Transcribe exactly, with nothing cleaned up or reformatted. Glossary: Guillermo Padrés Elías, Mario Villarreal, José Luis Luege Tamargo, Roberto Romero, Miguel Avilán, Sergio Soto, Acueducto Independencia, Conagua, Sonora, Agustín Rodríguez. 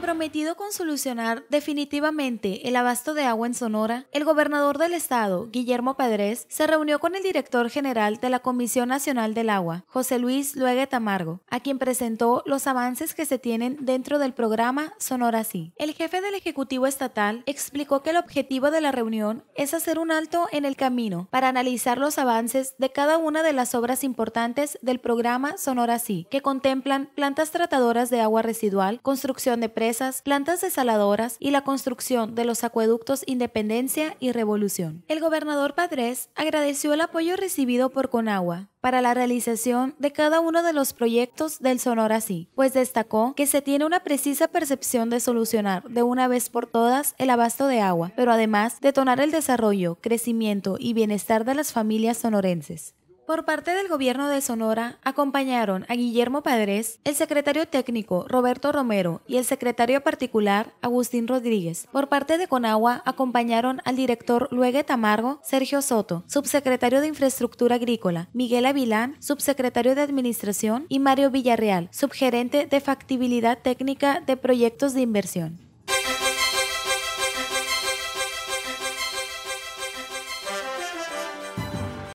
Comprometido con solucionar definitivamente el abasto de agua en Sonora, el gobernador del estado, Guillermo Padrés, se reunió con el director general de la Comisión Nacional del Agua, José Luis Luege Tamargo, a quien presentó los avances que se tienen dentro del programa Sonora S I. El jefe del Ejecutivo Estatal explicó que el objetivo de la reunión es hacer un alto en el camino para analizar los avances de cada una de las obras importantes del programa Sonora S I, que contemplan plantas tratadoras de agua residual, construcción de presas, plantas desaladoras y la construcción de los acueductos Independencia y Revolución. El gobernador Padrés agradeció el apoyo recibido por Conagua para la realización de cada uno de los proyectos del Sonora S I, pues destacó que se tiene una precisa percepción de solucionar de una vez por todas el abasto de agua, pero además detonar el desarrollo, crecimiento y bienestar de las familias sonorenses. Por parte del gobierno de Sonora, acompañaron a Guillermo Padrés, el secretario técnico Roberto Romero y el secretario particular Agustín Rodríguez. Por parte de Conagua, acompañaron al director Luege Tamargo, Sergio Soto, subsecretario de Infraestructura Agrícola, Miguel Avilán, subsecretario de Administración, y Mario Villarreal, subgerente de Factibilidad Técnica de Proyectos de Inversión.